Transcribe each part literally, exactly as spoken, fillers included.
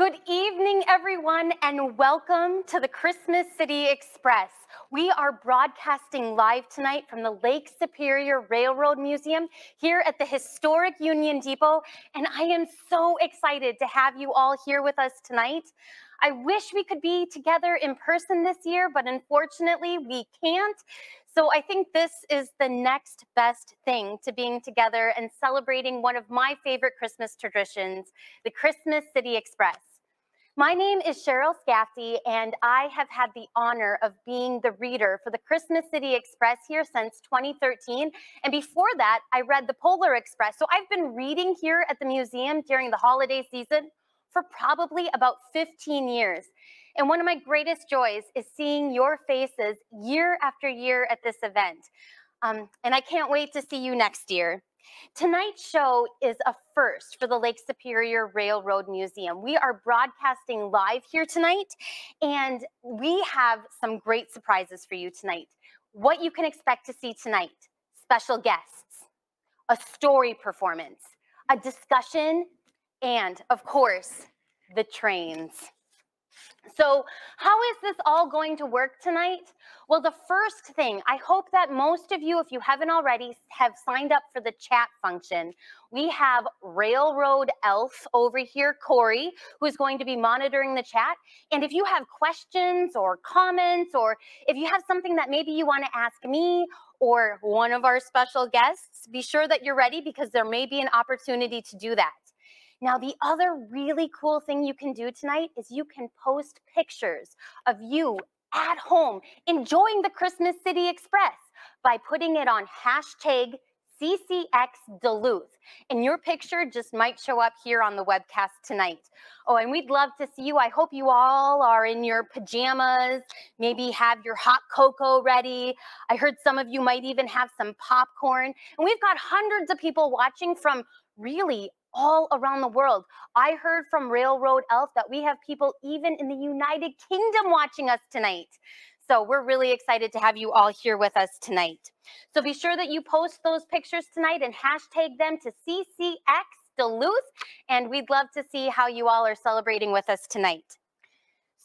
Good evening, everyone, and welcome to the Christmas City Express. We are broadcasting live tonight from the Lake Superior Railroad Museum here at the historic Union Depot, and I am so excited to have you all here with us tonight. I wish we could be together in person this year, but unfortunately we can't. So I think this is the next best thing to being together and celebrating one of my favorite Christmas traditions, the Christmas City Express. My name is Cheryl Skafte, and I have had the honor of being the reader for the Christmas City Express here since twenty thirteen. And before that, I read the Polar Express. So I've been reading here at the museum during the holiday season for probably about fifteen years. And one of my greatest joys is seeing your faces year after year at this event. Um, and I can't wait to see you next year. Tonight's show is a first for the Lake Superior Railroad Museum. We are broadcasting live here tonight, and we have some great surprises for you tonight. What you can expect to see tonight: special guests, a story performance, a discussion, and of course, the trains. So how is this all going to work tonight? Well, the first thing, I hope that most of you, if you haven't already, have signed up for the chat function. We have Railroad Elf over here, Corey, who's going to be monitoring the chat. And if you have questions or comments, or if you have something that maybe you want to ask me or one of our special guests, be sure that you're ready, because there may be an opportunity to do that. Now, the other really cool thing you can do tonight is you can post pictures of you at home enjoying the Christmas City Express by putting it on hashtag C C X Duluth. And your picture just might show up here on the webcast tonight. Oh, and we'd love to see you. I hope you all are in your pajamas, maybe have your hot cocoa ready. I heard some of you might even have some popcorn. And we've got hundreds of people watching from really all around the world. I heard from Railroad Elf that we have people even in the United Kingdom watching us tonight. So we're really excited to have you all here with us tonight. So be sure that you post those pictures tonight and hashtag them to C C X Duluth, and we'd love to see how you all are celebrating with us tonight.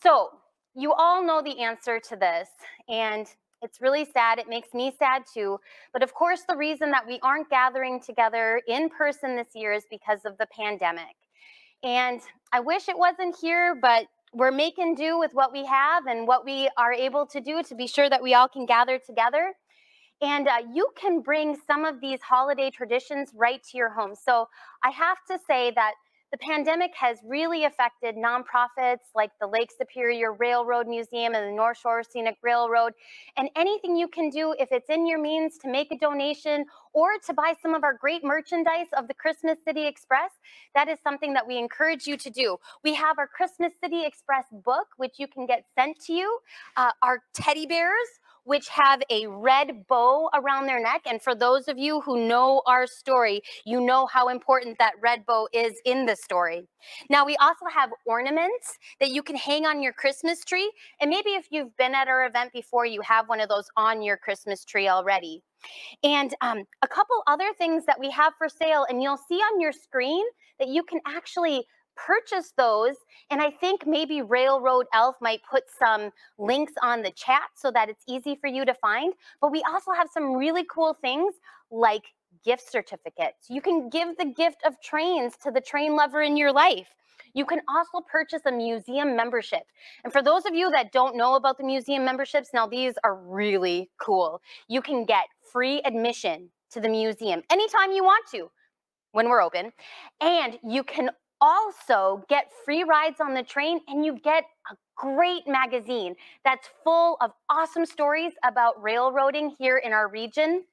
So you all know the answer to this, and it's really sad. It makes me sad too. But of course, the reason that we aren't gathering together in person this year is because of the pandemic. And I wish it wasn't here, but we're making do with what we have and what we are able to do to be sure that we all can gather together. And uh, you can bring some of these holiday traditions right to your home. So I have to say that the pandemic has really affected nonprofits like the Lake Superior Railroad Museum and the North Shore Scenic Railroad, and anything you can do, if it's in your means, to make a donation or to buy some of our great merchandise of the Christmas City Express, that is something that we encourage you to do. We have our Christmas City Express book, which you can get sent to you, uh, our teddy bears, which have a red bow around their neck. And for those of you who know our story, you know how important that red bow is in the story. Now, we also have ornaments that you can hang on your Christmas tree. And maybe if you've been at our event before, you have one of those on your Christmas tree already. And um, a couple other things that we have for sale, and you'll see on your screen that you can actually purchase those, and I think maybe Railroad Elf might put some links on the chat so that it's easy for you to find. But we also have some really cool things like gift certificates. You can give the gift of trains to the train lover in your life. You can also purchase a museum membership. And for those of you that don't know about the museum memberships, now these are really cool. You can get free admission to the museum anytime you want to, when we're open, and you can also get free rides on the train, and you get a great magazine that's full of awesome stories about railroading here in our region.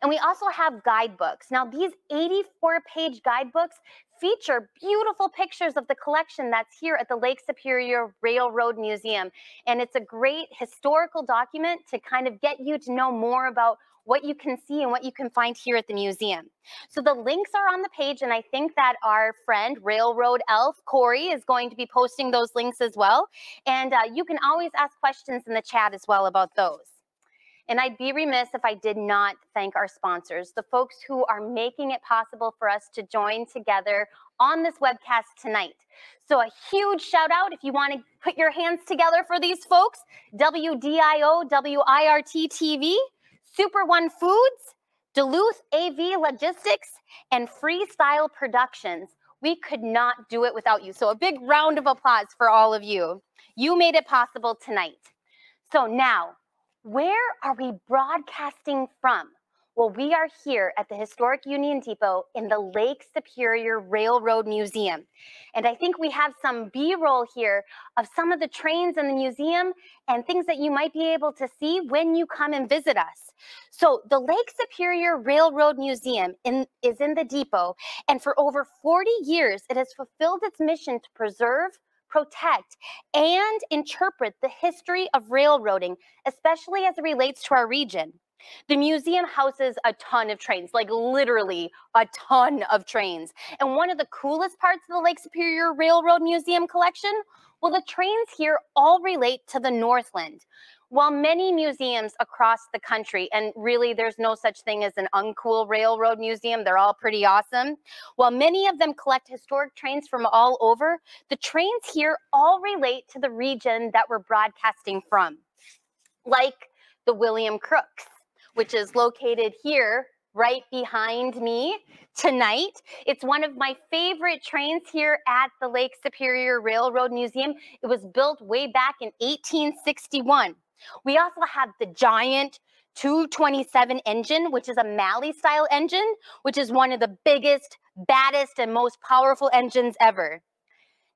And we also have guidebooks. Now, these eighty-four page guidebooks feature beautiful pictures of the collection that's here at the Lake Superior Railroad Museum. And it's a great historical document to kind of get you to know more about what you can see and what you can find here at the museum. So the links are on the page, and I think that our friend Railroad Elf Corey is going to be posting those links as well. And uh, you can always ask questions in the chat as well about those. And I'd be remiss if I did not thank our sponsors, the folks who are making it possible for us to join together on this webcast tonight. So a huge shout out, if you want to put your hands together for these folks, W D I O, W I R T T V, Super One Foods, Duluth A V Logistics, and Freestyle Productions. We could not do it without you. So a big round of applause for all of you. You made it possible tonight. So now, where are we broadcasting from? Well, we are here at the historic Union Depot in the Lake Superior Railroad Museum. And I think we have some B-roll here of some of the trains in the museum and things that you might be able to see when you come and visit us. So the Lake Superior Railroad Museum in, is in the depot, and for over forty years, it has fulfilled its mission to preserve, protect, and interpret the history of railroading, especially as it relates to our region. The museum houses a ton of trains, like literally a ton of trains. And one of the coolest parts of the Lake Superior Railroad Museum collection, well, the trains here all relate to the Northland. While many museums across the country, and really there's no such thing as an uncool railroad museum, they're all pretty awesome. While many of them collect historic trains from all over, the trains here all relate to the region that we're broadcasting from, like the William Crooks, which is located here right behind me tonight. It's one of my favorite trains here at the Lake Superior Railroad Museum. It was built way back in eighteen sixty-one. We also have the giant two twenty-seven engine, which is a Malley style engine, which is one of the biggest, baddest, and most powerful engines ever.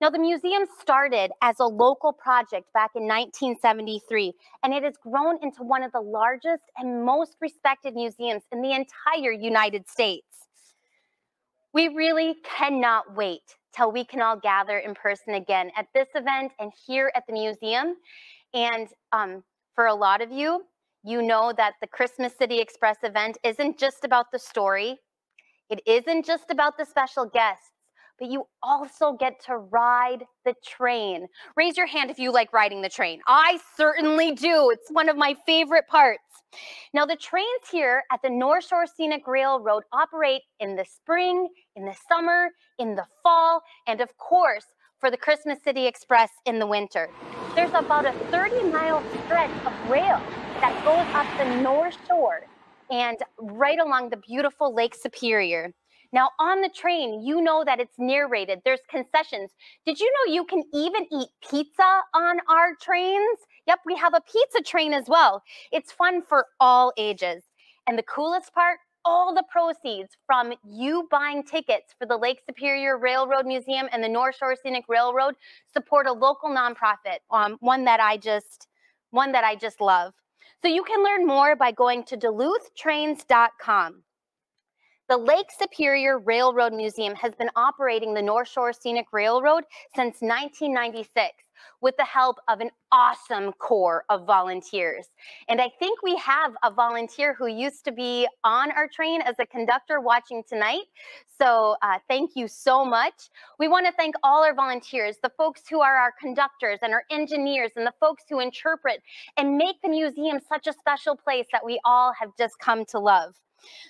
Now, the museum started as a local project back in nineteen seventy-three, and it has grown into one of the largest and most respected museums in the entire United States. We really cannot wait till we can all gather in person again at this event and here at the museum. And um, for a lot of you, you know that the Christmas City Express event isn't just about the story. It isn't just about the special guests, but you also get to ride the train. Raise your hand if you like riding the train. I certainly do. It's one of my favorite parts. Now, the trains here at the North Shore Scenic Railroad operate in the spring, in the summer, in the fall, and of course, for the Christmas City Express in the winter. There's about a thirty mile stretch of rail that goes up the North Shore and right along the beautiful Lake Superior. Now, on the train, you know that it's narrated. There's concessions. Did you know you can even eat pizza on our trains? Yep, we have a pizza train as well. It's fun for all ages. And the coolest part, all the proceeds from you buying tickets for the Lake Superior Railroad Museum and the North Shore Scenic Railroad support a local nonprofit, um, one that I just, one that I just love. So you can learn more by going to Duluth Trains dot com. The Lake Superior Railroad Museum has been operating the North Shore Scenic Railroad since nineteen ninety-six with the help of an awesome corps of volunteers. And I think we have a volunteer who used to be on our train as a conductor watching tonight. So uh, thank you so much. We want to thank all our volunteers, the folks who are our conductors and our engineers and the folks who interpret and make the museum such a special place that we all have just come to love.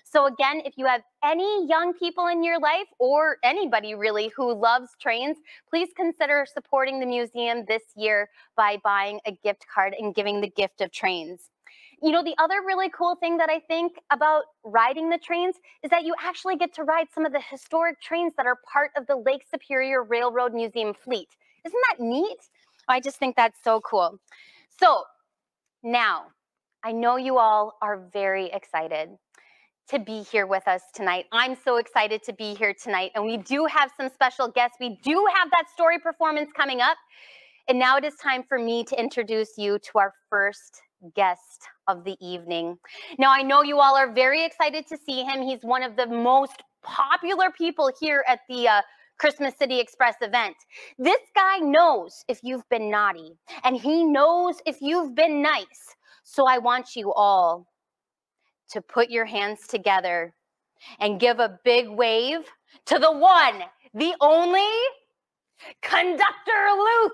So again, if you have any young people in your life or anybody really who loves trains, please consider supporting the museum this year by buying a gift card and giving the gift of trains. You know, the other really cool thing that I think about riding the trains is that you actually get to ride some of the historic trains that are part of the Lake Superior Railroad Museum fleet. Isn't that neat? I just think that's so cool. So now, I know you all are very excited to be here with us tonight. I'm so excited to be here tonight, and we do have some special guests. We do have that story performance coming up, and now it is time for me to introduce you to our first guest of the evening. Now, I know you all are very excited to see him. He's one of the most popular people here at the uh, Christmas City Express event. This guy knows if you've been naughty, and he knows if you've been nice, so I want you all to put your hands together and give a big wave to the one, the only, Conductor Luke.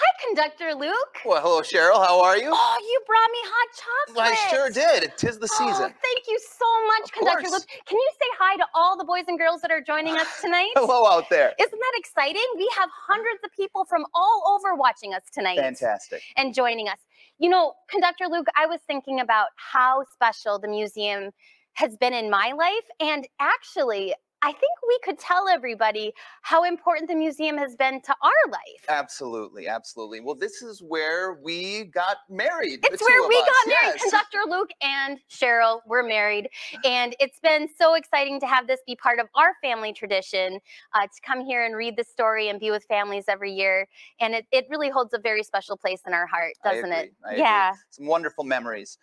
Hi, Conductor Luke. Well, hello, Cheryl. How are you? Oh, you brought me hot chocolate. Well, I sure did. Tis the season. Oh, thank you so much, Conductor Luke. Can you say hi to all the boys and girls that are joining us tonight? Hello out there. Isn't that exciting? We have hundreds of people from all over watching us tonight. Fantastic. And joining us. You know, Conductor Luke, I was thinking about how special the museum has been in my life, and actually, I think we could tell everybody how important the museum has been to our life. Absolutely, absolutely. Well, this is where we got married. It's where we got married. Conductor Luke and Cheryl were married. And it's been so exciting to have this be part of our family tradition, uh, to come here and read the story and be with families every year. And it, it really holds a very special place in our heart, doesn't it? Yeah. Some wonderful memories,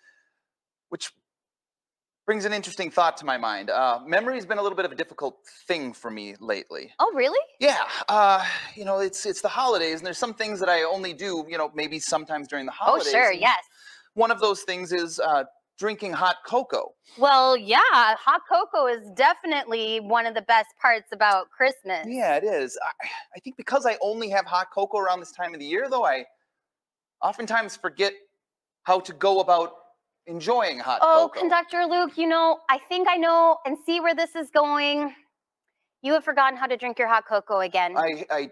which brings an interesting thought to my mind. Uh, memory's been a little bit of a difficult thing for me lately. Oh, really? Yeah. Uh, you know, it's it's the holidays, and there's some things that I only do, you know, maybe sometimes during the holidays. Oh, sure, yes. One of those things is uh, drinking hot cocoa. Well, yeah, hot cocoa is definitely one of the best parts about Christmas. Yeah, it is. I, I think because I only have hot cocoa around this time of the year, though, I oftentimes forget how to go about enjoying hot oh, cocoa. Oh, Conductor Luke, you know, I think I know and see where this is going. You have forgotten how to drink your hot cocoa again. I, I,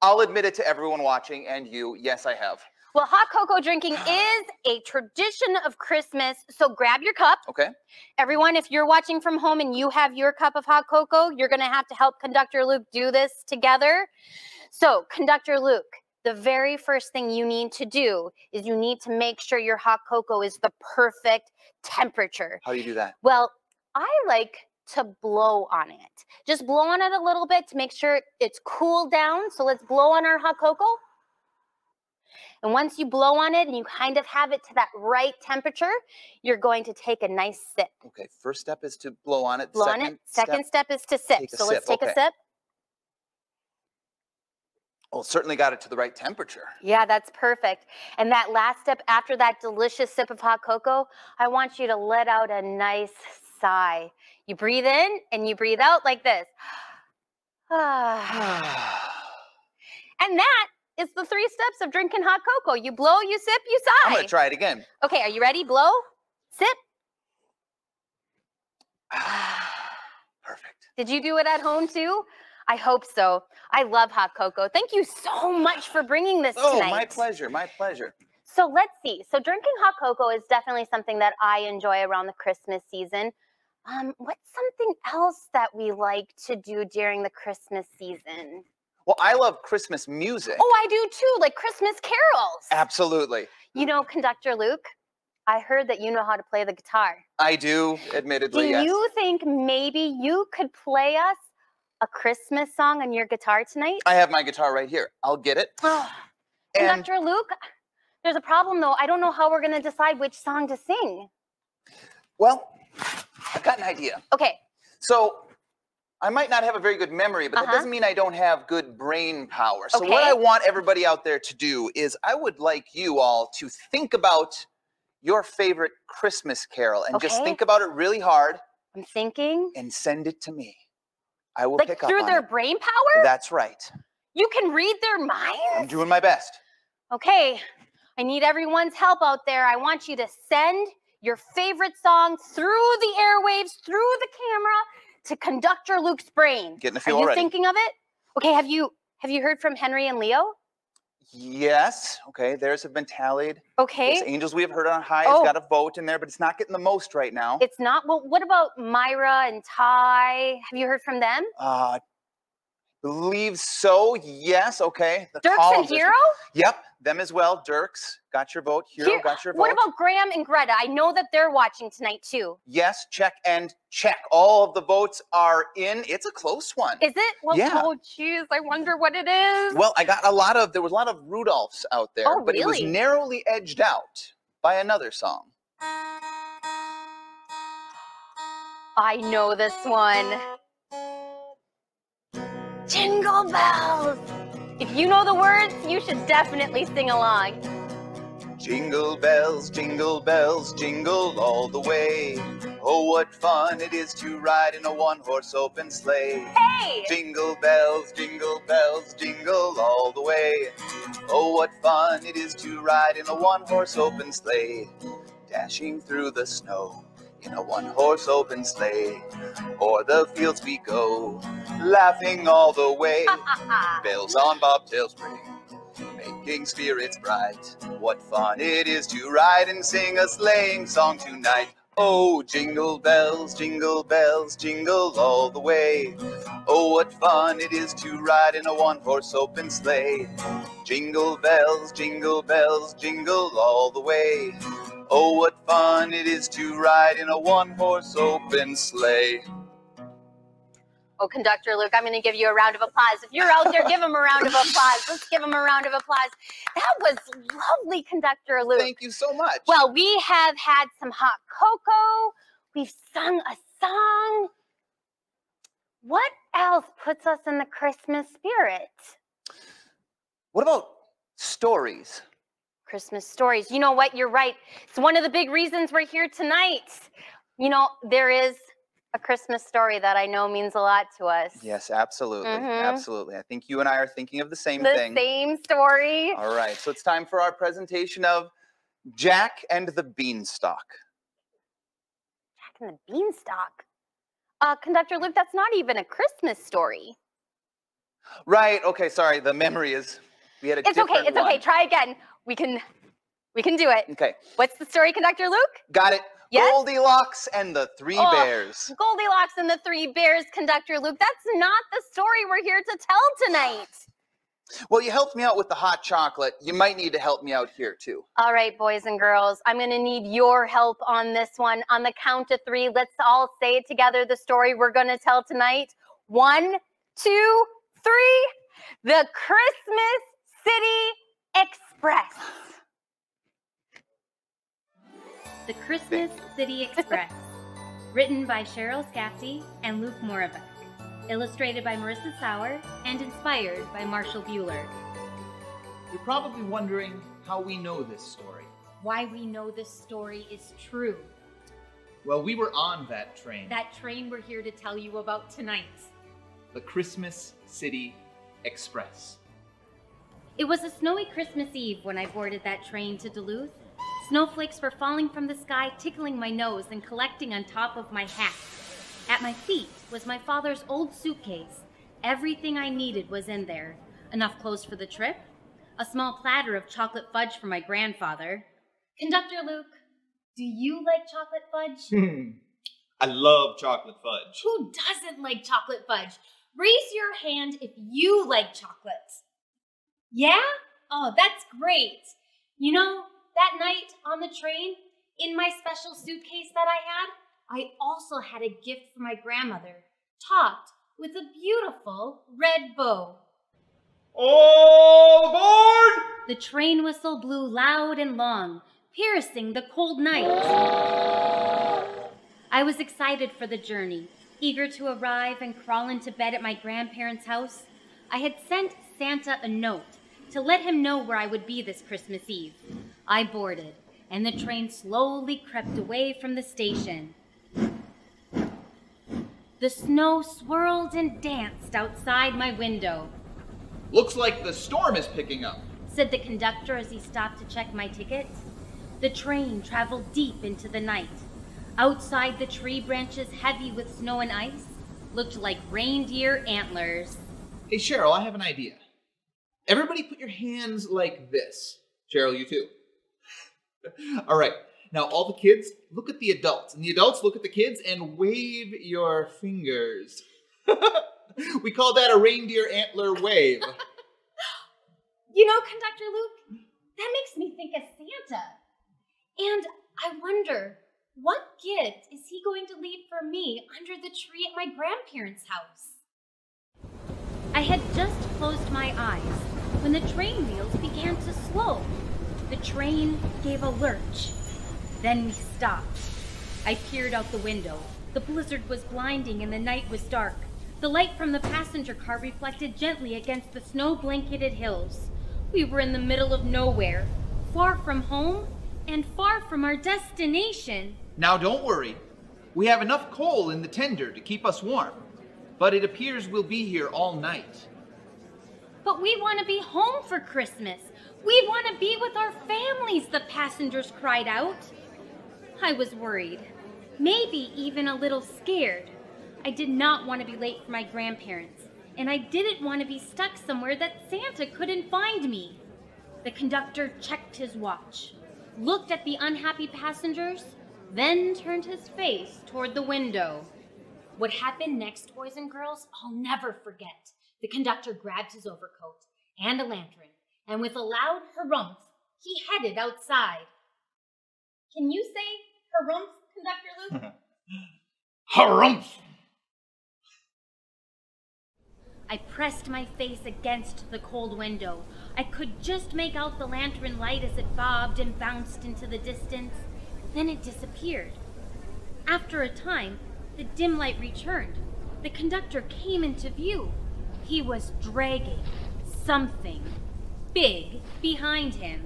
I'll admit it to everyone watching and you. Yes, I have. Well, hot cocoa drinking is a tradition of Christmas, so grab your cup. Okay. Everyone, if you're watching from home and you have your cup of hot cocoa, you're going to have to help Conductor Luke do this together. So, Conductor Luke, the very first thing you need to do is you need to make sure your hot cocoa is the perfect temperature. How do you do that? Well, I like to blow on it. Just blow on it a little bit to make sure it's cooled down. So let's blow on our hot cocoa. And once you blow on it and you kind of have it to that right temperature, you're going to take a nice sip. Okay, first step is to blow on it. Blow on it. Second step is to sip. So let's take a sip. Well, certainly got it to the right temperature. Yeah, that's perfect. And that last step after that delicious sip of hot cocoa, I want you to let out a nice sigh. You breathe in and you breathe out like this. And that is the three steps of drinking hot cocoa. You blow, you sip, you sigh. I'm going to try it again. Okay, are you ready? Blow, sip. Perfect. Did you do it at home too? I hope so. I love hot cocoa. Thank you so much for bringing this oh, tonight. Oh, my pleasure, my pleasure. So let's see. So drinking hot cocoa is definitely something that I enjoy around the Christmas season. Um, what's something else that we like to do during the Christmas season? Well, I love Christmas music. Oh, I do too, like Christmas carols. Absolutely. You know, Conductor Luke, I heard that you know how to play the guitar. I do, admittedly, do yes. Do you think maybe you could play us a Christmas song on your guitar tonight? I have my guitar right here. I'll get it. Oh, and Doctor Luke, there's a problem though. I don't know how we're going to decide which song to sing. Well, I've got an idea. Okay. So I might not have a very good memory, but uh-huh. that doesn't mean I don't have good brain power. So okay. what I want everybody out there to do is I would like you all to think about your favorite Christmas carol and okay. just think about it really hard. I'm thinking. And send it to me. I will like pick up through their it. brain power? That's right. You can read their minds? I'm doing my best. Okay. I need everyone's help out there. I want you to send your favorite song through the airwaves, through the camera, to Conductor Luke's brain. Getting a feel Are you already. thinking of it? Okay, have you have you heard from Henry and Leo? Yes. Okay, theirs have been tallied. Okay. Those Angels We Have Heard on High oh. has got a vote in there, but it's not getting the most right now. It's not? Well, what about Myra and Ty? Have you heard from them? Uh, believe so, yes. Okay. The Dirks and Hero? Yep, them as well. Dirks got your vote. Hero Here, got your vote. What about Graham and Greta? I know that they're watching tonight, too. Yes, check and check. All of the votes are in. It's a close one. Is it? Well, yeah. Oh, geez, I wonder what it is. Well, I got a lot of, there was a lot of Rudolphs out there, oh, but really? It was narrowly edged out by another song. I know this one. Jingle bells. If you know the words, you should definitely sing along. Jingle bells, jingle bells, jingle all the way. Oh, what fun it is to ride in a one-horse open sleigh. Hey! Jingle bells, jingle bells, jingle all the way. Oh, what fun it is to ride in a one-horse open sleigh. Dashing through the snow in a one-horse open sleigh. O'er the fields we go, laughing all the way. Bells on bobtails ring, making spirits bright. What fun it is to ride and sing a sleighing song tonight. Oh, jingle bells, jingle bells, jingle all the way. Oh, what fun it is to ride in a one-horse open sleigh. Jingle bells, jingle bells, jingle all the way. Oh, what fun it is to ride in a one-horse open sleigh. Oh, Conductor Luke, I'm going to give you a round of applause. If you're out there, give him a round of applause. Let's give him a round of applause. That was lovely, Conductor Luke. Thank you so much. Well, we have had some hot cocoa. We've sung a song. What else puts us in the Christmas spirit? What about stories? Christmas stories. You know what? You're right. It's one of the big reasons we're here tonight. You know, there is a Christmas story that I know means a lot to us. Yes, absolutely. Mm-hmm. Absolutely. I think you and I are thinking of the same the thing. The same story. All right. So it's time for our presentation of Jack and the Beanstalk. Jack and the Beanstalk? Uh, Conductor Luke, that's not even a Christmas story. Right. Okay. Sorry. The memory is... We had a it's okay. It's one. Okay. Try again. We can, we can do it. Okay. What's the story, Conductor Luke? Got it. Yes? Goldilocks and the Three oh, Bears. Goldilocks and the Three Bears, Conductor Luke. That's not the story we're here to tell tonight. Well, you helped me out with the hot chocolate. You might need to help me out here, too. All right, boys and girls. I'm going to need your help on this one. On the count of three, let's all say together the story we're going to tell tonight. One, two, three. The Christmas City Express. The Christmas City Express, written by Cheryl Skafte and Luke Moravec, illustrated by Marissa Sauer, and inspired by Marshall Bueller. You're probably wondering how we know this story. Why we know this story is true. Well, we were on that train. That train we're here to tell you about tonight. The Christmas City Express. It was a snowy Christmas Eve when I boarded that train to Duluth. Snowflakes were falling from the sky, tickling my nose and collecting on top of my hat. At my feet was my father's old suitcase. Everything I needed was in there. Enough clothes for the trip, a small platter of chocolate fudge for my grandfather. Conductor Luke, do you like chocolate fudge? Hmm. I love chocolate fudge. Who doesn't like chocolate fudge? Raise your hand if you like chocolate. Yeah? Oh, that's great. You know, that night on the train, in my special suitcase that I had, I also had a gift for my grandmother, topped with a beautiful red bow. All aboard! The train whistle blew loud and long, piercing the cold night. I was excited for the journey, eager to arrive and crawl into bed at my grandparents' house. I had sent Santa a note to let him know where I would be this Christmas Eve. I boarded, and the train slowly crept away from the station. The snow swirled and danced outside my window. Looks like the storm is picking up, said the conductor as he stopped to check my ticket. The train traveled deep into the night. Outside, the tree branches, heavy with snow and ice, looked like reindeer antlers. Hey, Cheryl, I have an idea. Everybody put your hands like this. Cheryl, you too. All right, now all the kids, look at the adults, and the adults look at the kids and wave your fingers. We call that a reindeer antler wave. You know, Conductor Luke, that makes me think of Santa. And I wonder, what gift is he going to leave for me under the tree at my grandparents' house? I had just closed my eyes when the train wheels began to slow. The train gave a lurch. Then we stopped. I peered out the window. The blizzard was blinding and the night was dark. The light from the passenger car reflected gently against the snow-blanketed hills. We were in the middle of nowhere, far from home and far from our destination. Now don't worry. We have enough coal in the tender to keep us warm, but it appears we'll be here all night. But we want to be home for Christmas. We want to be with our families, the passengers cried out. I was worried, maybe even a little scared. I did not want to be late for my grandparents, and I didn't want to be stuck somewhere that Santa couldn't find me. The conductor checked his watch, looked at the unhappy passengers, then turned his face toward the window. What happened next, boys and girls, I'll never forget. The conductor grabbed his overcoat and a lantern, and with a loud harumph, he headed outside. Can you say harumph, Conductor Luke? Harumph! I pressed my face against the cold window. I could just make out the lantern light as it bobbed and bounced into the distance. Then it disappeared. After a time, the dim light returned. The conductor came into view. He was dragging something big behind him.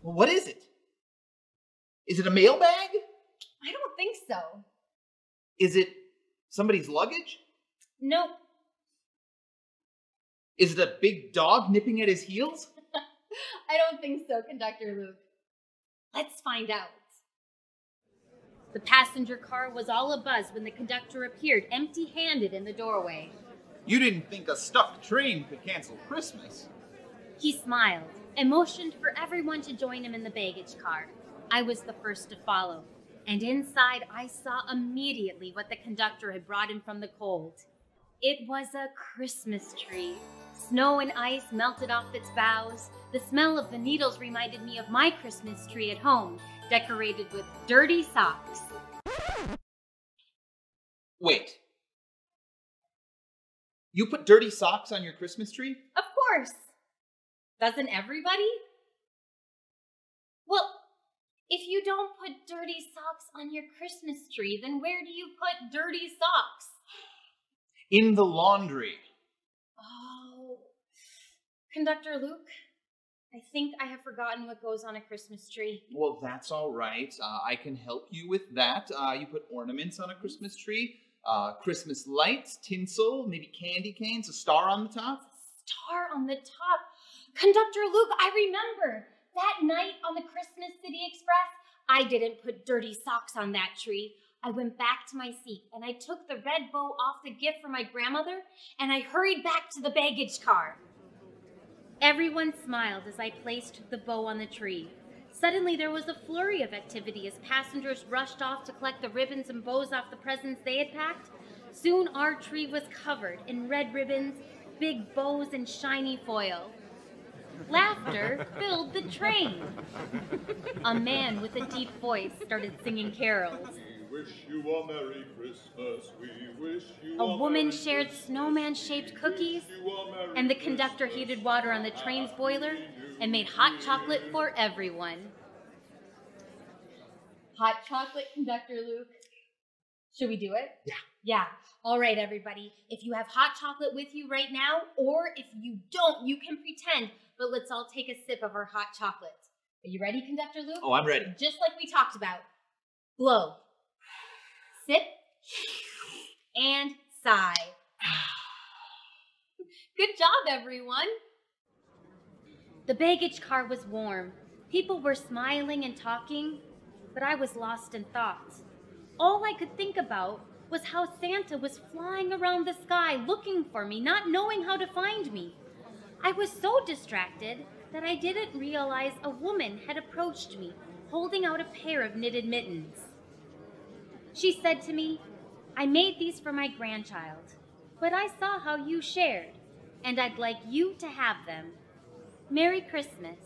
Well, what is it? Is it a mailbag? I don't think so. Is it somebody's luggage? Nope. Is it a big dog nipping at his heels? I don't think so, Conductor Luke. Let's find out. The passenger car was all abuzz when the conductor appeared empty-handed in the doorway. You didn't think a stuffed train could cancel Christmas. He smiled and motioned for everyone to join him in the baggage car. I was the first to follow, and inside I saw immediately what the conductor had brought him from the cold. It was a Christmas tree. Snow and ice melted off its boughs. The smell of the needles reminded me of my Christmas tree at home, decorated with dirty socks. Wait. You put dirty socks on your Christmas tree? Of course. Doesn't everybody? Well, if you don't put dirty socks on your Christmas tree, then where do you put dirty socks? In the laundry. Oh. Conductor Luke, I think I have forgotten what goes on a Christmas tree. Well, that's all right. Uh, I can help you with that. Uh, you put ornaments on a Christmas tree. Uh, Christmas lights, tinsel, maybe candy canes, a star on the top. Star on the top. Conductor Luke, I remember that night on the Christmas City Express, I didn't put dirty socks on that tree. I went back to my seat and I took the red bow off the gift for my grandmother and I hurried back to the baggage car. Everyone smiled as I placed the bow on the tree. Suddenly, there was a flurry of activity as passengers rushed off to collect the ribbons and bows off the presents they had packed. Soon, our tree was covered in red ribbons, big bows, and shiny foil. Laughter filled the train. A man with a deep voice started singing carols. We wish you a Merry Christmas. We wish you a, a woman Merry shared snowman-shaped cookies, and the conductor Christmas. Heated water on the train's boiler and made hot chocolate for everyone. Hot chocolate, Conductor Luke. Should we do it? Yeah. Yeah. All right, everybody. If you have hot chocolate with you right now, or if you don't, you can pretend, but let's all take a sip of our hot chocolate. Are you ready, Conductor Luke? Oh, I'm ready. Just like we talked about. Blow. Sip and sigh. Good job, everyone. The baggage car was warm. People were smiling and talking, but I was lost in thought. All I could think about was how Santa was flying around the sky looking for me, not knowing how to find me. I was so distracted that I didn't realize a woman had approached me, holding out a pair of knitted mittens. She said to me, "I made these for my grandchild, but I saw how you shared, and I'd like you to have them. Merry Christmas."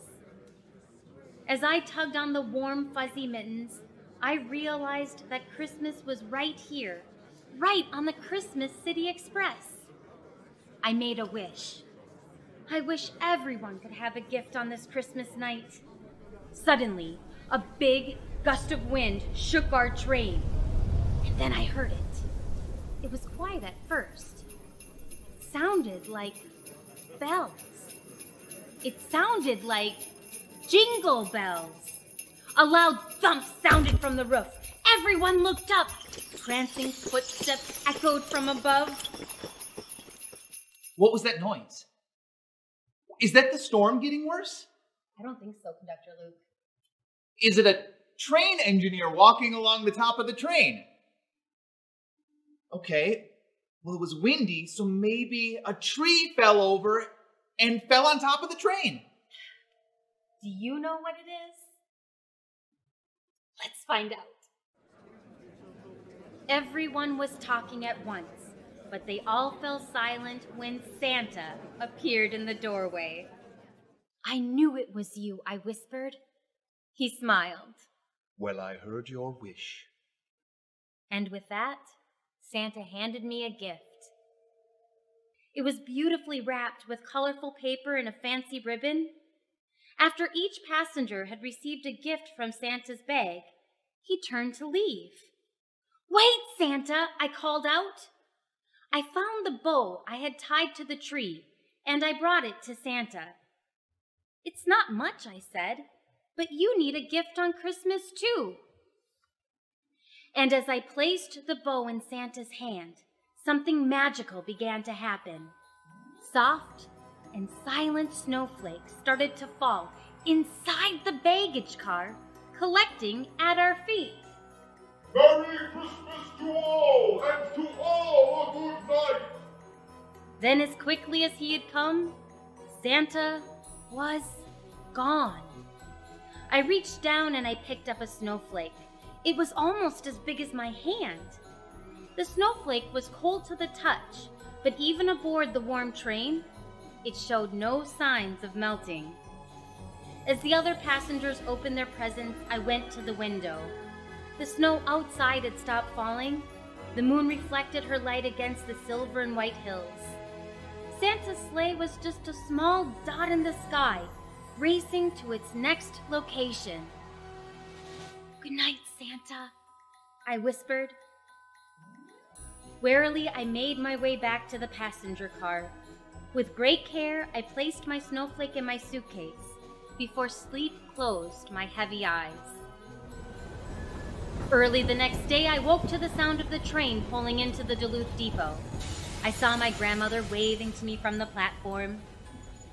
As I tugged on the warm, fuzzy mittens, I realized that Christmas was right here, right on the Christmas City Express. I made a wish. I wish everyone could have a gift on this Christmas night. Suddenly, a big gust of wind shook our train. Then I heard it. It was quiet at first. It sounded like bells. It sounded like jingle bells. A loud thump sounded from the roof. Everyone looked up. Prancing footsteps echoed from above. What was that noise? Is that the storm getting worse? I don't think so, Conductor Luke. Is it a train engineer walking along the top of the train? Okay, well, it was windy, so maybe a tree fell over and fell on top of the train. Do you know what it is? Let's find out. Everyone was talking at once, but they all fell silent when Santa appeared in the doorway. I knew it was you, I whispered. He smiled. Well, I heard your wish. And with that, Santa handed me a gift. It was beautifully wrapped with colorful paper and a fancy ribbon. After each passenger had received a gift from Santa's bag, he turned to leave. Wait, Santa, I called out. I found the bow I had tied to the tree, and I brought it to Santa. It's not much, I said, but you need a gift on Christmas, too. And as I placed the bow in Santa's hand, something magical began to happen. Soft and silent snowflakes started to fall inside the baggage car, collecting at our feet. Merry Christmas to all, and to all a good night! Then, as quickly as he had come, Santa was gone. I reached down and I picked up a snowflake. It was almost as big as my hand. The snowflake was cold to the touch, but even aboard the warm train, it showed no signs of melting. As the other passengers opened their presents, I went to the window. The snow outside had stopped falling. The moon reflected her light against the silver and white hills. Santa's sleigh was just a small dot in the sky, racing to its next location. Good night, Santa, I whispered. Warily, I made my way back to the passenger car. With great care, I placed my snowflake in my suitcase before sleep closed my heavy eyes. Early the next day, I woke to the sound of the train pulling into the Duluth Depot. I saw my grandmother waving to me from the platform.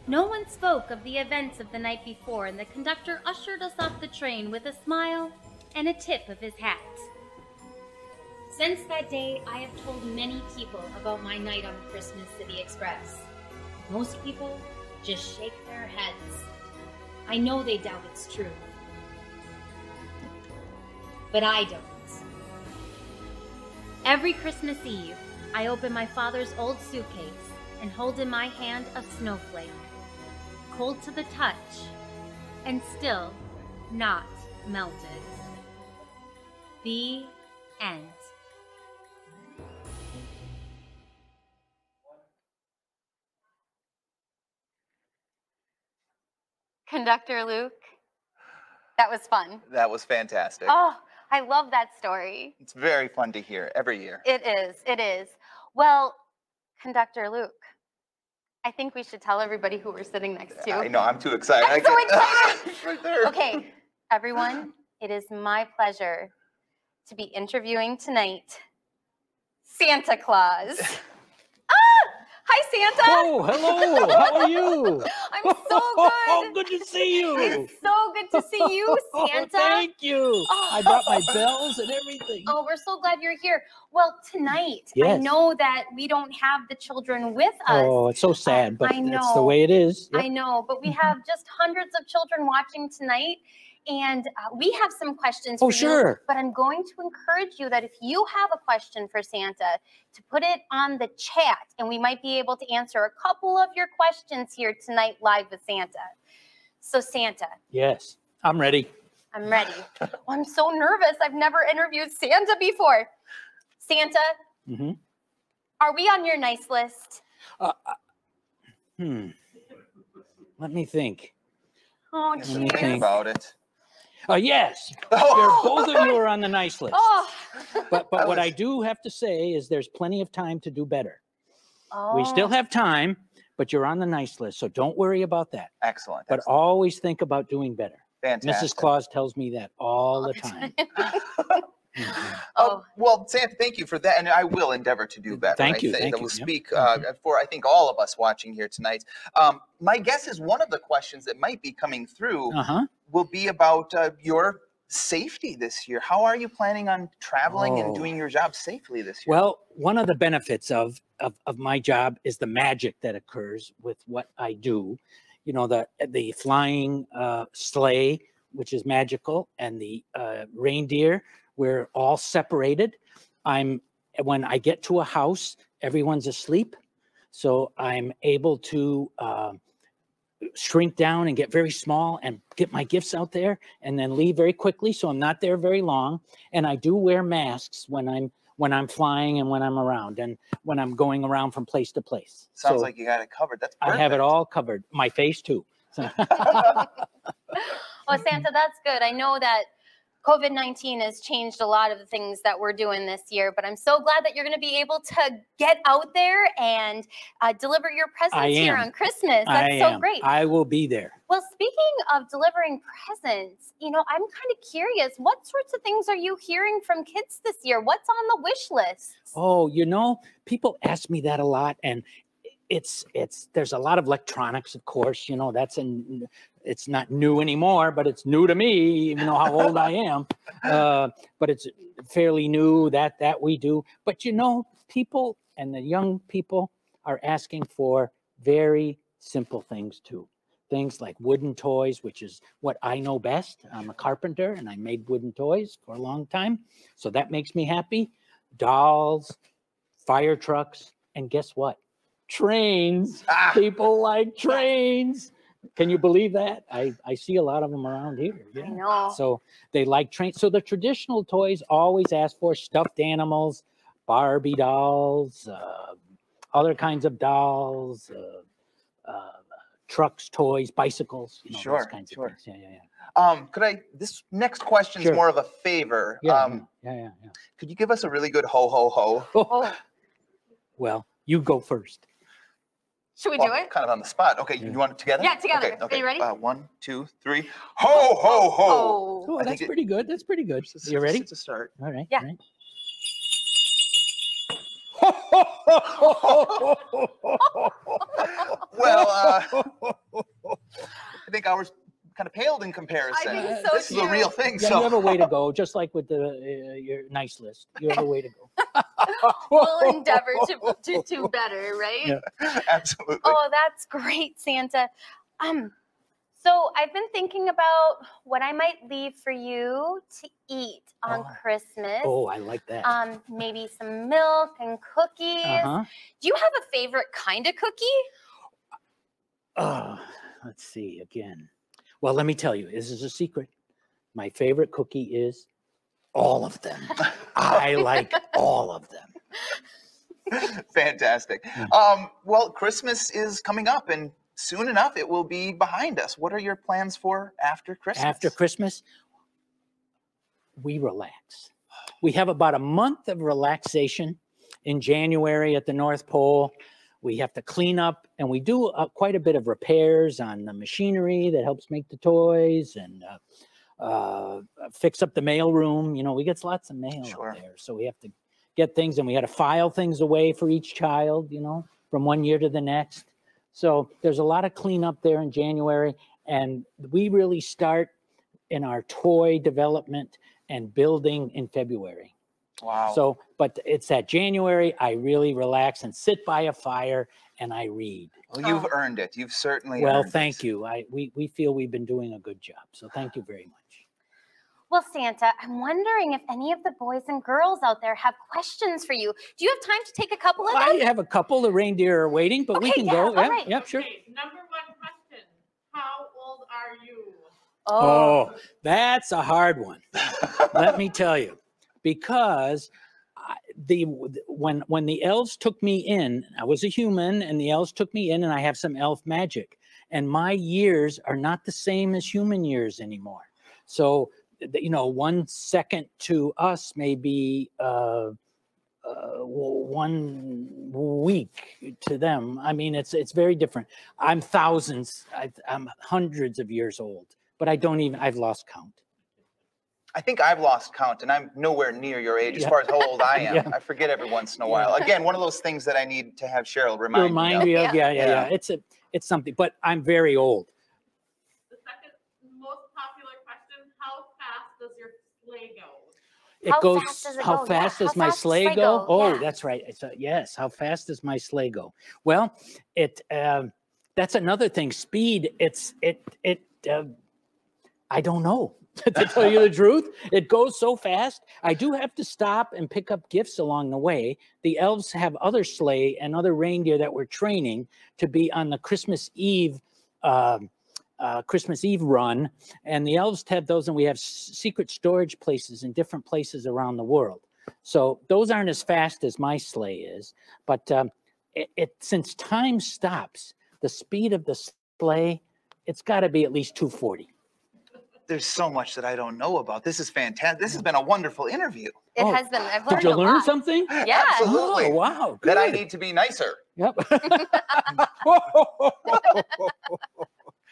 No one spoke of the events of the night before, and the conductor ushered us off the train with a smile and a tip of his hat. Since that day, I have told many people about my night on Christmas City Express. Most people just shake their heads. I know they doubt it's true. But I don't. Every Christmas Eve, I open my father's old suitcase and hold in my hand a snowflake, cold to the touch and still not melted. The end. Conductor Luke, that was fun. That was fantastic. Oh. I love that story. It's very fun to hear every year. It is. It is. Well, Conductor Luke, I think we should tell everybody who we're sitting next to. I know. I'm too excited. I'm so excited. Right there. Okay, everyone, it is my pleasure to be interviewing tonight Santa Claus. Ah! Hi, Santa. Oh, hello. How are you? I'm so good. Oh, good to see you. It's so good to see you, Santa. Thank you. Oh. I brought my bells and everything. Oh, we're so glad you're here. Well, tonight, yes. I know that we don't have the children with us. Oh, it's so sad, but I know. That's the way it is. Yep. I know, but we have just hundreds of children watching tonight. And uh, we have some questions oh, for you, sure. But I'm going to encourage you that if you have a question for Santa, to put it on the chat, and we might be able to answer a couple of your questions here tonight live with Santa. So, Santa. Yes, I'm ready. I'm ready. Oh, I'm so nervous. I've never interviewed Santa before. Santa, mm-hmm. Are we on your nice list? Uh, uh, hmm. Let me think. Oh, geez. Let me think about it. Uh, yes, oh. Both of you are on the nice list. Oh. But but I what was... I do have to say is there's plenty of time to do better. Oh. We still have time, but you're on the nice list, so don't worry about that. Excellent. But excellent. Always think about doing better. Fantastic. Missus Claus tells me that all the time. Mm-hmm. Oh, well, Sam, thank you for that. And I will endeavor to do better. Thank you. I will speak uh, mm-hmm. for, I think, all of us watching here tonight. Um, my guess is one of the questions that might be coming through uh-huh. will be about uh, your safety this year. How are you planning on traveling oh. and doing your job safely this year? Well, one of the benefits of, of, of my job is the magic that occurs with what I do. You know, the, the flying uh, sleigh, which is magical, and the uh, reindeer. We're all separated. I'm, when I get to a house, everyone's asleep. So I'm able to uh, shrink down and get very small and get my gifts out there and then leave very quickly. So I'm not there very long. And I do wear masks when I'm, when I'm flying and when I'm around and when I'm going around from place to place. Sounds so like you got it covered. That's perfect. I have it all covered. My face too. So. Well, Santa, that's good. I know that COVID nineteen has changed a lot of the things that we're doing this year, but I'm so glad that you're going to be able to get out there and uh, deliver your presents here on Christmas. That's so great. I will be there. Well, speaking of delivering presents, you know, I'm kind of curious, what sorts of things are you hearing from kids this year? What's on the wish list? Oh, you know, people ask me that a lot, and it's, it's, there's a lot of electronics, of course, you know, that's in, it's not new anymore, but it's new to me, even though how old I am. Uh, but it's fairly new that that we do. But you know, people and the young people are asking for very simple things too. Things like wooden toys, which is what I know best. I'm a carpenter and I made wooden toys for a long time. So that makes me happy. Dolls, fire trucks, and guess what? Trains. Ah. People like trains. Can you believe that? I, I see a lot of them around here. Yeah. I know. So they like trains. So the traditional toys always ask for stuffed animals, Barbie dolls, uh, other kinds of dolls, uh, uh, trucks, toys, bicycles. You know, sure, those kinds sure. of things. Yeah, yeah, yeah. Um, could I, this next question is sure. more of a favor. Yeah, um, yeah, yeah, yeah, yeah. Could you give us a really good ho, ho, ho? Oh. Well, you go first. Should we well, do it? Kind of on the spot. Okay, yeah. You want it together? Yeah, together. Okay, okay. Are you ready? Uh, one, two, three. Ho, ho, ho. Oh, oh that's it, pretty good. That's pretty good. It's, it's, you ready? It's a start. All right. Yeah. All right. Well, uh, I think ours kind of paled in comparison. I think so. This too. Is the real thing. Yeah, so. You have a way to go, just like with the uh, your nice list. You have a way to go. We'll endeavor to, to do better, right? Yeah, absolutely. Oh, that's great, Santa. Um, so I've been thinking about what I might leave for you to eat on oh. Christmas. Oh, I like that. Um, maybe some milk and cookies. Uh-huh. Do you have a favorite kind of cookie? Uh, let's see again. Well, let me tell you, this is a secret. My favorite cookie is all of them. I like all of them. Fantastic. Um, well, Christmas is coming up, and soon enough, it will be behind us. What are your plans for after Christmas? After Christmas, we relax. We have about a month of relaxation in January at the North Pole. We have to clean up, and we do uh, quite a bit of repairs on the machinery that helps make the toys, and uh, uh fix up the mail room. You know, we get lots of mail sure. out there, so we have to get things, and we had to file things away for each child, you know, from one year to the next. So there's a lot of cleanup there in January, and we really start in our toy development and building in February. Wow. So but it's that January I really relax and sit by a fire and I read. Well, you've oh. earned it. You've certainly well earned thank it. You I we we feel we've been doing a good job, so thank you very much. Well, Santa, I'm wondering if any of the boys and girls out there have questions for you. Do you have time to take a couple of well, them? I have a couple. The reindeer are waiting, but okay, we can yeah, go. Yeah, right. yeah, sure. Okay, number one question. How old are you? Oh, oh that's a hard one. Let me tell you, because I, the when when the elves took me in, I was a human, and the elves took me in, and I have some elf magic. And my years are not the same as human years anymore. So, you know, one second to us may be uh, uh, one week to them. I mean, it's it's very different. I'm thousands, I, I'm hundreds of years old, but I don't even, I've lost count. I think I've lost count, and I'm nowhere near your age as yeah. far as how old I am. Yeah. I forget every once in a while. Yeah. Again, one of those things that I need to have Cheryl remind, remind me of. Remind me of, yeah. Yeah, yeah, yeah, yeah. It's a, it's something, but I'm very old. The second most popular question, how fast does your sleigh go? It how goes, fast does it how go? fast yeah. does how my fast sleigh, sleigh go? go? Oh, yeah. That's right. It's a, yes, how fast does my sleigh go? Well, it, um, that's another thing, speed, it's, it, it, uh, I don't know. To tell you the truth, it goes so fast. I do have to stop and pick up gifts along the way. The elves have other sleigh and other reindeer that we're training to be on the Christmas Eve, uh, uh, Christmas Eve run. And the elves have those, and we have secret storage places in different places around the world. So those aren't as fast as my sleigh is. But um, it, it since time stops, the speed of the sleigh, it's got to be at least two forty. There's so much that I don't know about. This is fantastic. This has been a wonderful interview. It oh, has been. I've learned Did you learn lot. something? Yeah. Absolutely. Oh, wow. Good. That I need to be nicer. Yep.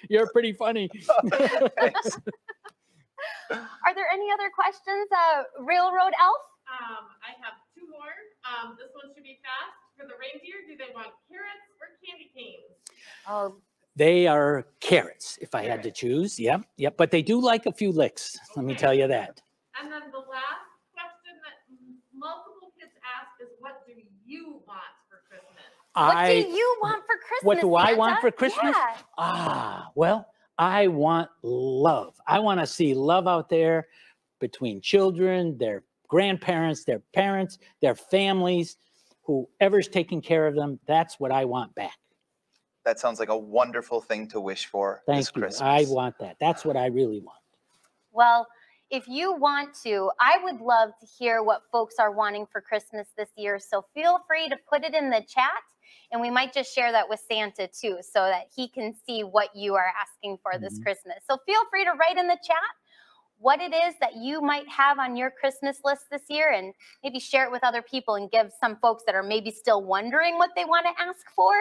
You're pretty funny. Thanks. Are there any other questions, uh, Railroad Elf? Um, I have two more. Um, this one should be fast. For the reindeer, do they want carrots or candy canes? Oh. They are carrots, if I had to choose. Yep, yep. But they do like a few licks. Okay. Let me tell you that. And then the last question that multiple kids ask is, what do you want for Christmas? I, what do you want for Christmas? What do I Santa? want for Christmas? Yeah. Ah, well, I want love. I want to see love out there between children, their grandparents, their parents, their families, whoever's taking care of them. That's what I want back. That sounds like a wonderful thing to wish for this Christmas. Thank you. I want that. That's what I really want. Well, if you want to, I would love to hear what folks are wanting for Christmas this year. So feel free to put it in the chat, and we might just share that with Santa too, so that he can see what you are asking for mm-hmm. this Christmas. So feel free to write in the chat what it is that you might have on your Christmas list this year, and maybe share it with other people and give some folks that are maybe still wondering what they want to ask for.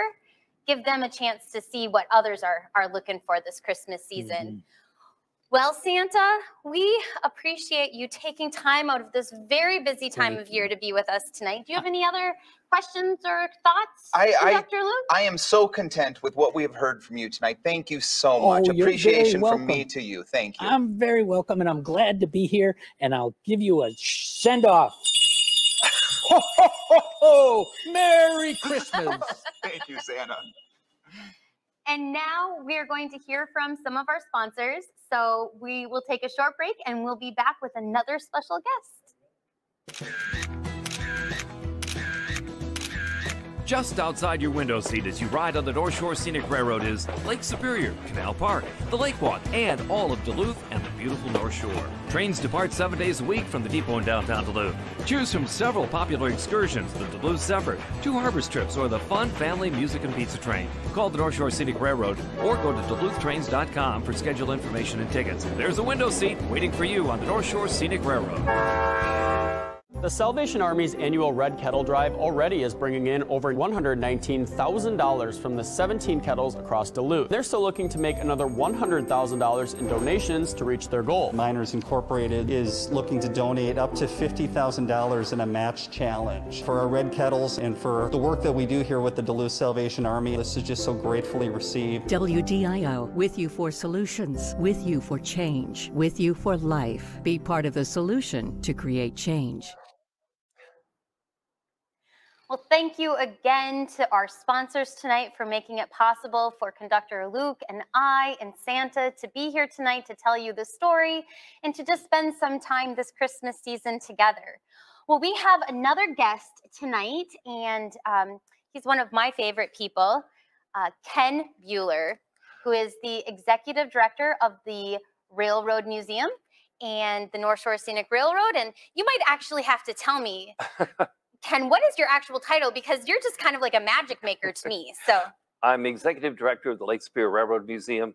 Give them a chance to see what others are, are looking for this Christmas season. Mm-hmm. Well, Santa, we appreciate you taking time out of this very busy time Thank of year you. to be with us tonight. Do you have any other questions or thoughts, I, I, Doctor Luke? I am so content with what we have heard from you tonight. Thank you so much. Oh, Appreciation from me to you. Thank you. I'm very welcome, and I'm glad to be here, and I'll give you a send-off. Ho, ho, ho, ho. Merry Christmas. Thank you, Santa. And now we're going to hear from some of our sponsors. So we will take a short break, and we'll be back with another special guest. Just outside your window seat as you ride on the North Shore Scenic Railroad is Lake Superior, Canal Park, the Lakewalk, and all of Duluth and the beautiful North Shore. Trains depart seven days a week from the depot in downtown Duluth. Choose from several popular excursions, the Duluth Zephyr, two harvest trips, or the fun family music and pizza train. Call the North Shore Scenic Railroad or go to Duluth Trains dot com for schedule information and tickets. There's a window seat waiting for you on the North Shore Scenic Railroad. The Salvation Army's annual Red Kettle Drive already is bringing in over one hundred nineteen thousand dollars from the seventeen kettles across Duluth. They're still looking to make another one hundred thousand dollars in donations to reach their goal. Miners Incorporated is looking to donate up to fifty thousand dollars in a match challenge for our red kettles and for the work that we do here with the Duluth Salvation Army. This is just so gratefully received. W D I O, with you for solutions, with you for change, with you for life. Be part of the solution to create change. Well, thank you again to our sponsors tonight for making it possible for Conductor Luke and I and Santa to be here tonight to tell you the story and to just spend some time this Christmas season together. Well, we have another guest tonight, and um, he's one of my favorite people, uh, Ken Bueller, who is the executive director of the Railroad Museum and the North Shore Scenic Railroad. And you might actually have to tell me Ken, what is your actual title? Because you're just kind of like a magic maker to me, so. I'm executive director of the Lake Superior Railroad Museum,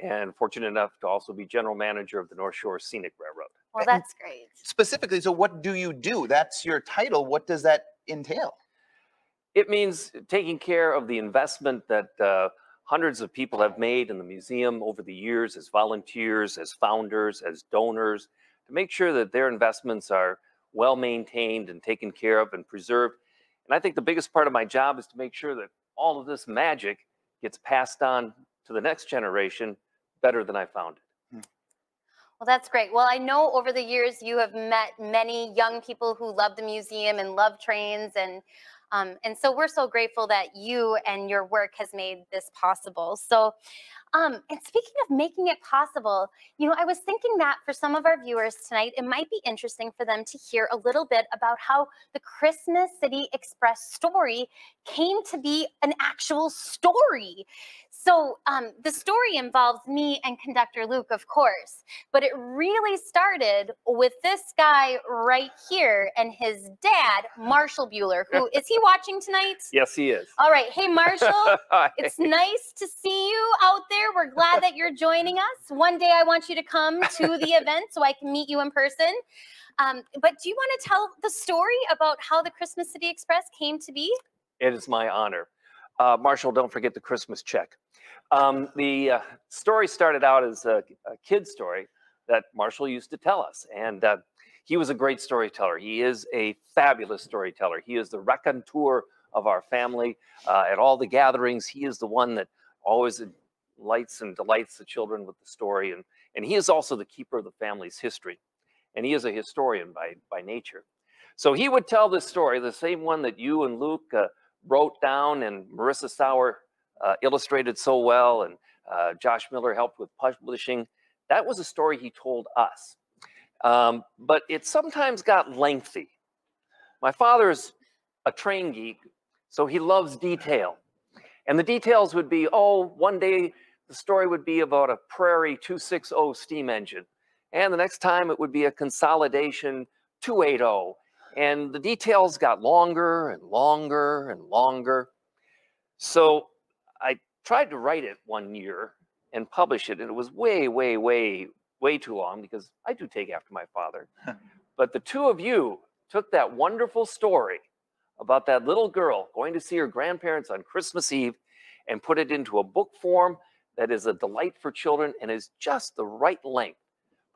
and fortunate enough to also be general manager of the North Shore Scenic Railroad. Well, that's great. Specifically, so what do you do? That's your title. What does that entail? It means taking care of the investment that uh, hundreds of people have made in the museum over the years as volunteers, as founders, as donors, to make sure that their investments are well maintained and taken care of and preserved. And I think the biggest part of my job is to make sure that all of this magic gets passed on to the next generation better than I found it. Well, that's great. Well, I know over the years you have met many young people who love the museum and love trains, and um, and so we're so grateful that you and your work has made this possible. So, um, and speaking of making it possible, you know, I was thinking that for some of our viewers tonight, it might be interesting for them to hear a little bit about how the Christmas City Express story came to be an actual story. So um, the story involves me and conductor Luke, of course, but it really started with this guy right here and his dad, Marshall Bueller, who, is he watching tonight? Yes, he is. All right. Hey, Marshall, it's nice to see you out there. We're glad that you're joining us. One day I want you to come to the event so I can meet you in person. Um, but do you want to tell the story about how the Christmas City Express came to be? It is my honor. Uh, Marshall, don't forget the Christmas check. Um, the uh, story started out as a, a kid's story that Marshall used to tell us. And uh, he was a great storyteller. He is a fabulous storyteller. He is the raconteur of our family. Uh, at all the gatherings, he is the one that always lights and delights the children with the story. And, and he is also the keeper of the family's history. And he is a historian by, by nature. So he would tell this story, the same one that you and Luke uh, wrote down, and Marissa Sauer uh, illustrated so well, and uh, Josh Miller helped with publishing. That was a story he told us. Um, but it sometimes got lengthy. My father's a train geek, so he loves detail. And the details would be, oh, one day the story would be about a Prairie two sixty steam engine. And the next time it would be a Consolidation two eighty. And the details got longer and longer and longer. So I tried to write it one year and publish it. And it was way, way, way, way too long, because I do take after my father. But the two of you took that wonderful story about that little girl going to see her grandparents on Christmas Eve and put it into a book form that is a delight for children and is just the right length.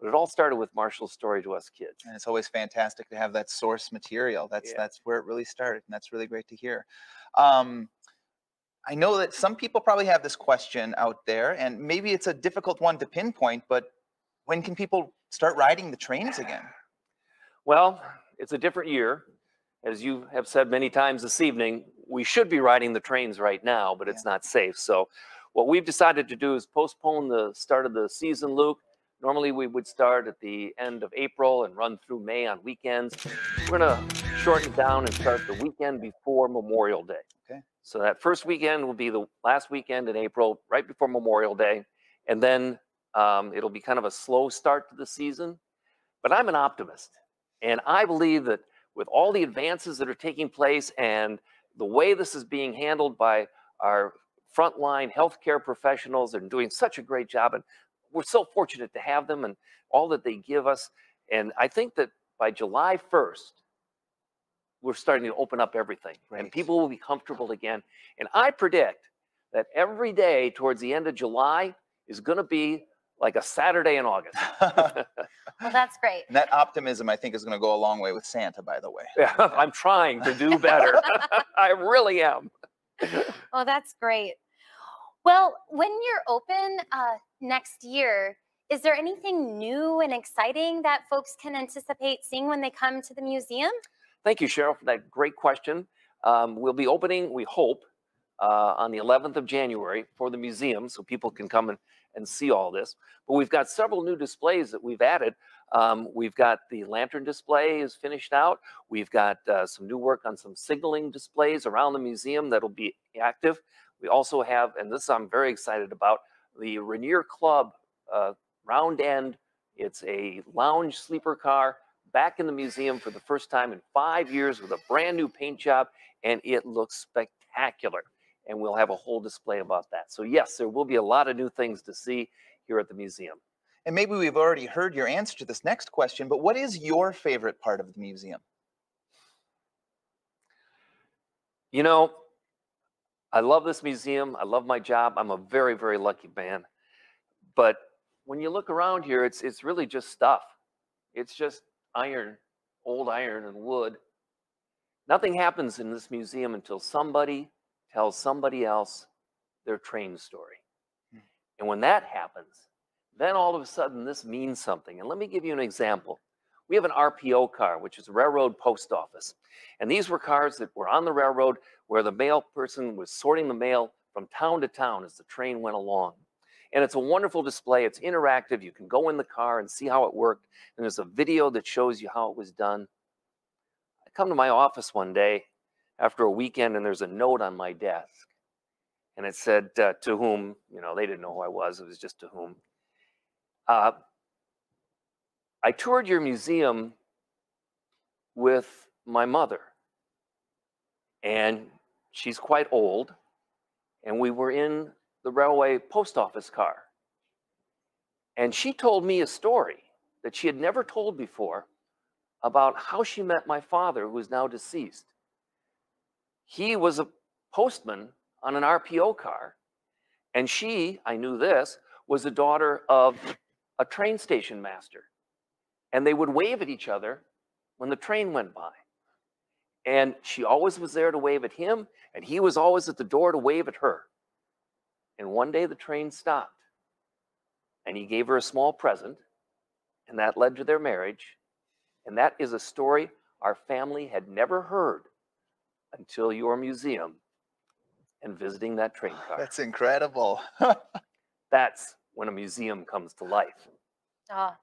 But it all started with Marshall's story to us kids. And it's always fantastic to have that source material. That's, yeah. that's where it really started, and that's really great to hear. Um, I know that some people probably have this question out there, and maybe it's a difficult one to pinpoint, but when can people start riding the trains again? Well, it's a different year. As you have said many times this evening, we should be riding the trains right now, but it's yeah. not safe. So what we've decided to do is postpone the start of the season, Luke. Normally we would start at the end of April and run through May on weekends. We're gonna shorten it down and start the weekend before Memorial Day. Okay. So that first weekend will be the last weekend in April, right before Memorial Day. And then um, it'll be kind of a slow start to the season. But I'm an optimist, and I believe that with all the advances that are taking place and the way this is being handled by our frontline healthcare professionals, they're doing such a great job. And we're so fortunate to have them and all that they give us. And I think that by July first, we're starting to open up everything, right. and people will be comfortable again. And I predict that every day towards the end of July is going to be like a Saturday in August. Well, that's great. And that optimism, I think, is going to go a long way with Santa, by the way. Yeah, I'm trying to do better. I really am. Oh, that's great. Well, when you're open uh, next year, is there anything new and exciting that folks can anticipate seeing when they come to the museum? Thank you, Cheryl, for that great question. Um, we'll be opening, we hope, uh, on the eleventh of January for the museum, so people can come and, and see all this. But we've got several new displays that we've added. Um, we've got the lantern display is finished out. We've got uh, some new work on some signaling displays around the museum that'll be active. We also have, and this I'm very excited about, the Ranier Club uh, Round End. It's a lounge sleeper car back in the museum for the first time in five years with a brand new paint job, and it looks spectacular. And we'll have a whole display about that. So yes, there will be a lot of new things to see here at the museum. And maybe we've already heard your answer to this next question, but what is your favorite part of the museum? You know, I love this museum. I love my job. I'm a very, very lucky man. But when you look around here, it's it's really just stuff. It's just iron, old iron and wood. Nothing happens in this museum until somebody tells somebody else their train story. And when that happens, then all of a sudden this means something. And let me give you an example. We have an R P O car, which is a railroad post office. And these were cars that were on the railroad where the mail person was sorting the mail from town to town as the train went along. And it's a wonderful display. It's interactive. You can go in the car and see how it worked. And there's a video that shows you how it was done. I come to my office one day after a weekend, and there's a note on my desk. And it said, uh, to whom, you know, they didn't know who I was. It was just to whom. Uh, I toured your museum with my mother. And she's quite old. And we were in the railway post office car. And she told me a story that she had never told before about how she met my father, who is now deceased. He was a postman on an R P O car. And she, I knew this, was the daughter of a train station master. And they would wave at each other when the train went by. And she always was there to wave at him, and he was always at the door to wave at her. And one day the train stopped, and he gave her a small present, and that led to their marriage. And that is a story our family had never heard until your museum and visiting that train car. That's incredible. That's when a museum comes to life. Ah,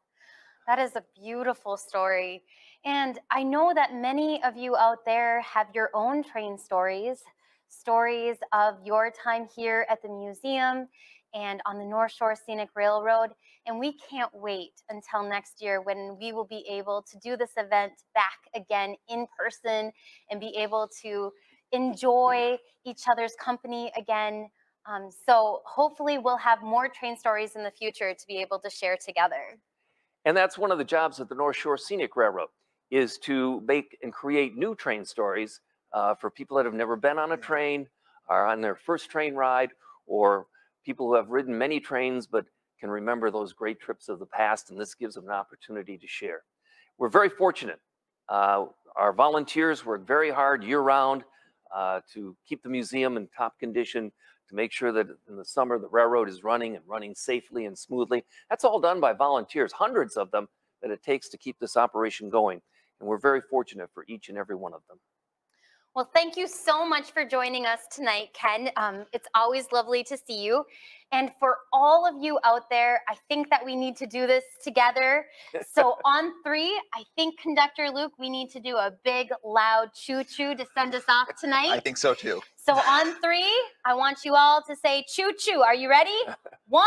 that is a beautiful story. And I know that many of you out there have your own train stories, stories of your time here at the museum and on the North Shore Scenic Railroad. And we can't wait until next year when we will be able to do this event back again in person and be able to enjoy each other's company again. Um, so hopefully we'll have more train stories in the future to be able to share together. And that's one of the jobs at the North Shore Scenic Railroad, is to make and create new train stories uh, for people that have never been on a train, or on their first train ride, or people who have ridden many trains but can remember those great trips of the past, and this gives them an opportunity to share. We're very fortunate. Uh, our volunteers work very hard year-round uh, to keep the museum in top condition, to make sure that in the summer the railroad is running and running safely and smoothly. That's all done by volunteers, hundreds of them, that it takes to keep this operation going. And we're very fortunate for each and every one of them. Well, thank you so much for joining us tonight, Ken. Um, it's always lovely to see you. And for all of you out there, I think that we need to do this together. So on three, I think, Conductor Luke, we need to do a big, loud choo-choo to send us off tonight. I think so, too. So on three, I want you all to say choo-choo. Are you ready? One,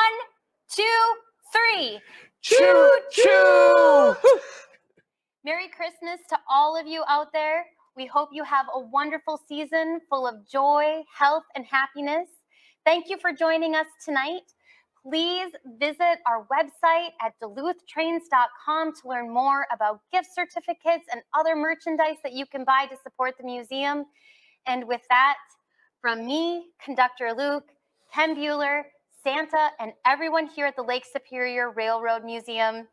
two, three. Choo-choo! Merry Christmas to all of you out there. We hope you have a wonderful season full of joy, health, and happiness. Thank you for joining us tonight. Please visit our website at Duluth Trains dot com to learn more about gift certificates and other merchandise that you can buy to support the museum. And with that, from me, Conductor Luke, Ken Bueller, Santa, and everyone here at the Lake Superior Railroad Museum,